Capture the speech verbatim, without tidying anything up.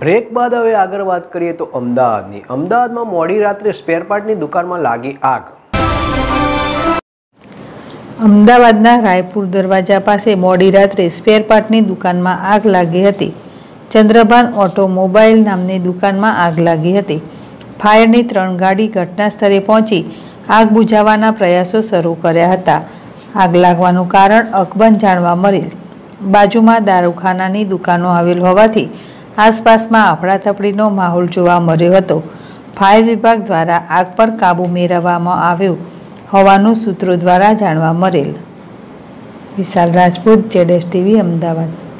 Break बाद हवे आगर बात करिए तो अमदावादनी अमदावादमां मोडी रात्रे स्पेरपार्टनी दुकानमां लागी आग। अमदावादना रायपुर दरवाजा पासे मोडी रात्रे स्पेरपार्टनी दुकानमां आग लागी हती। चंद्रभान ऑटोमोबाइल नामनी दुकानमां आग लागी हती। फायरनी त्रण गाड़ी घटना स्थळे पहोंची आग बुझाववाना प्रयासो शरू कर्या हता। आग लागवानुं कारण अकबंध जाणवा मळेल। बाजूमां दारूखानानी दुकानो आवेल होवाथी आसपासमां अफडातफडीनो माहोल जोवा मळ्यो हतो। फायर विभाग द्वारा आग पर काबू मेळववामां આવ્યો होવાનું सूत्रों द्वारा जाणवा मळेल। Vishal Rajput, Z TV, Ahmedabad.